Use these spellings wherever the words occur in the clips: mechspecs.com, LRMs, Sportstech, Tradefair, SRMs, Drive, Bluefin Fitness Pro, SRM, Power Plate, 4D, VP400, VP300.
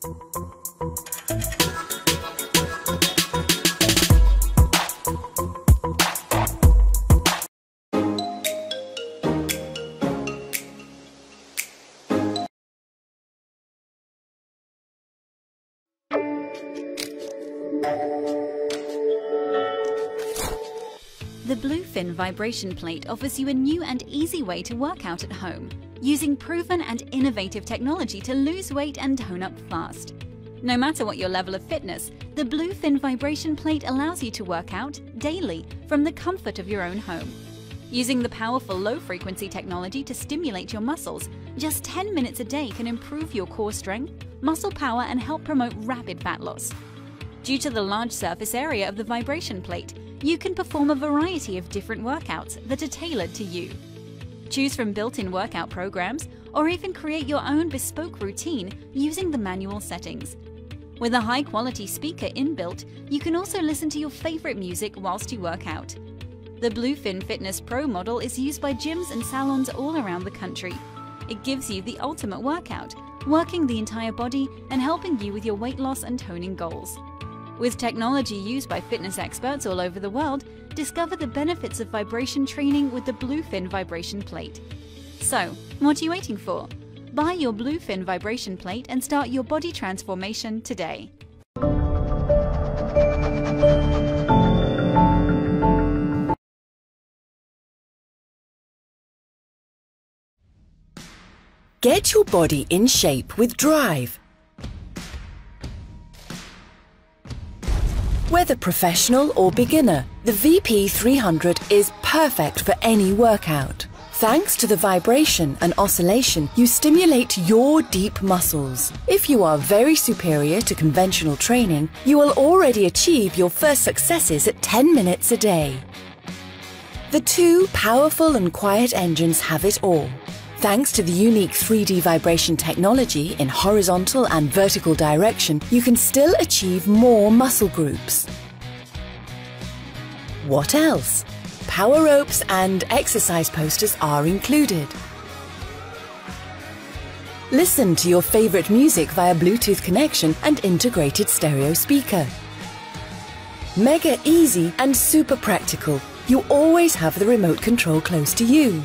The Bluefin vibration plate offers you a new and easy way to work out at home, using proven and innovative technology to lose weight and tone up fast. No matter what your level of fitness, the Bluefin vibration plate allows you to work out daily from the comfort of your own home. Using the powerful low-frequency technology to stimulate your muscles, just 10 minutes a day can improve your core strength, muscle power, and help promote rapid fat loss. Due to the large surface area of the vibration plate, you can perform a variety of different workouts that are tailored to you. Choose from built-in workout programs or even create your own bespoke routine using the manual settings. With a high-quality speaker inbuilt, you can also listen to your favorite music whilst you work out. The Bluefin Fitness Pro model is used by gyms and salons all around the country. It gives you the ultimate workout, working the entire body and helping you with your weight loss and toning goals. With technology used by fitness experts all over the world, discover the benefits of vibration training with the Bluefin vibration plate. So, what are you waiting for? Buy your Bluefin vibration plate and start your body transformation today. Get your body in shape with Drive. Whether professional or beginner, the VP300 is perfect for any workout. Thanks to the vibration and oscillation, you stimulate your deep muscles. If you are very superior to conventional training, you will already achieve your first successes at 10 minutes a day. The two powerful and quiet engines have it all. Thanks to the unique 3D vibration technology in horizontal and vertical direction, you can still achieve more muscle groups. What else? Power ropes and exercise posters are included. Listen to your favorite music via Bluetooth connection and integrated stereo speaker. Mega easy and super practical, you always have the remote control close to you.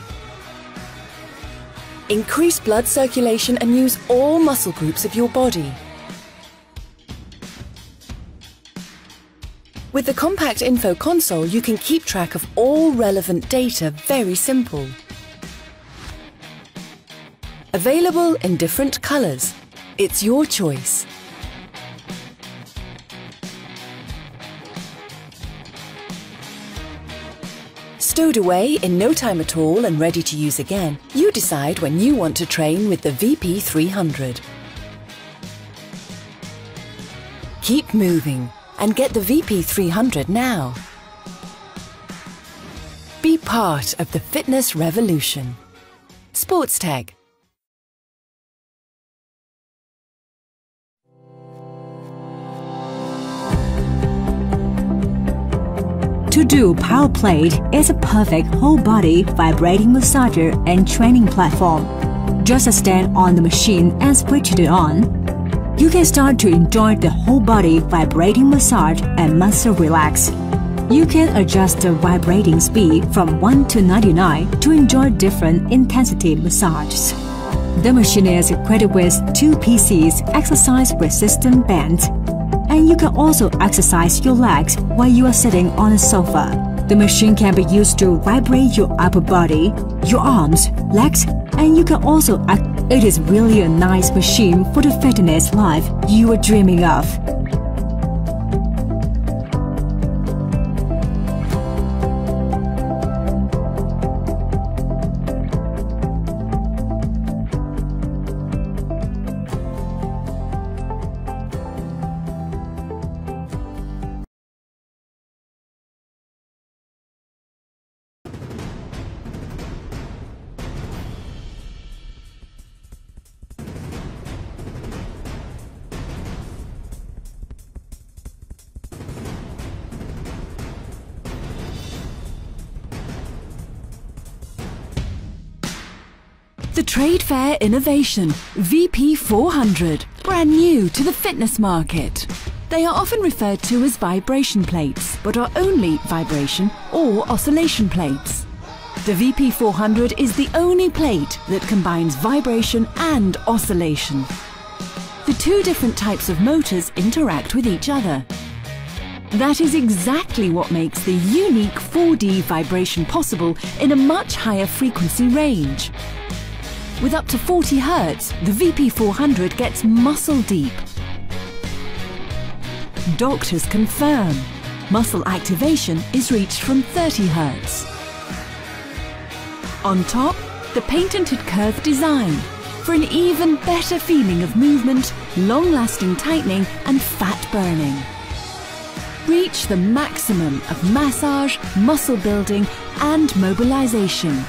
Increase blood circulation and use all muscle groups of your body. With the compact info console, you can keep track of all relevant data very simple. Available in different colors. It's your choice. Stowed away in no time at all and ready to use again, you decide when you want to train with the VP300. Keep moving and get the VP300 now. Be part of the fitness revolution. Sportstech. To Do Power Plate is a perfect whole-body vibrating massager and training platform. Just stand on the machine and switch it on. You can start to enjoy the whole-body vibrating massage and muscle relax. You can adjust the vibrating speed from 1 to 99 to enjoy different intensity massages. The machine is equipped with two PCs exercise-resistant bands. And you can also exercise your legs while you are sitting on a sofa. The machine can be used to vibrate your upper body, your arms, legs, and you can also It is really a nice machine for the fitness life you are dreaming of. Tradefair innovation, VP400, brand new to the fitness market. They are often referred to as vibration plates, but are only vibration or oscillation plates. The VP400 is the only plate that combines vibration and oscillation. The two different types of motors interact with each other. That is exactly what makes the unique 4D vibration possible in a much higher frequency range. With up to 40 Hz, the VP400 gets muscle deep. Doctors confirm muscle activation is reached from 30 Hz. On top, the patented curved design for an even better feeling of movement, long-lasting tightening and fat burning. Reach the maximum of massage, muscle building and mobilization.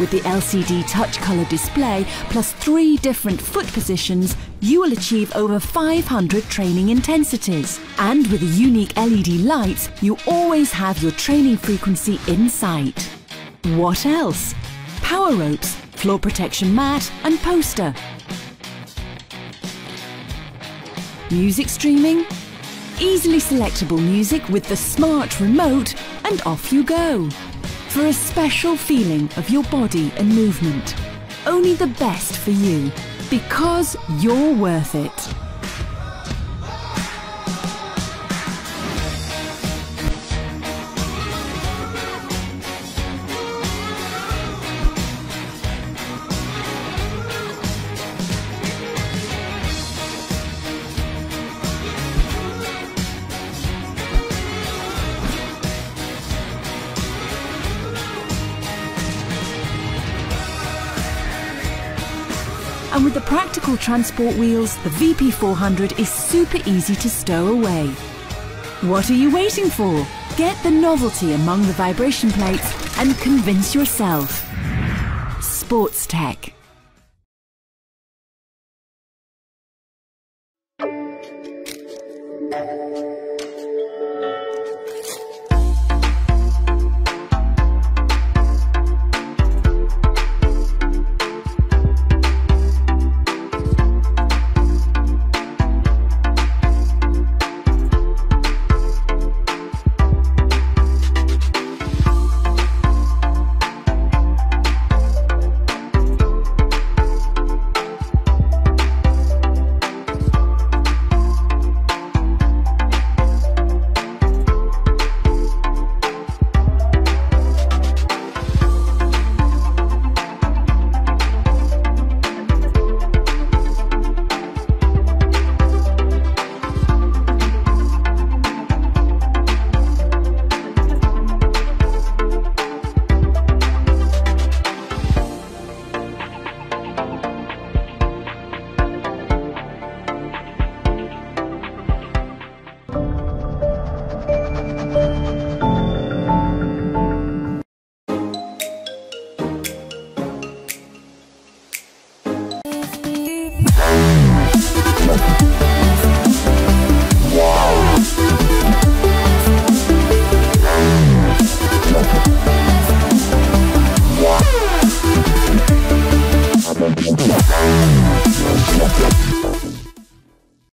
With the LCD touch color display plus 3 different foot positions, you will achieve over 500 training intensities. And with the unique LED lights, you always have your training frequency in sight. What else? Power ropes, floor protection mat and poster. Music streaming? Easily selectable music with the smart remote, and off you go. For a special feeling of your body and movement. Only the best for you, because you're worth it. And with the practical transport wheels, the VP400 is super easy to stow away. What are you waiting for? Get the novelty among the vibration plates and convince yourself. Sportstech.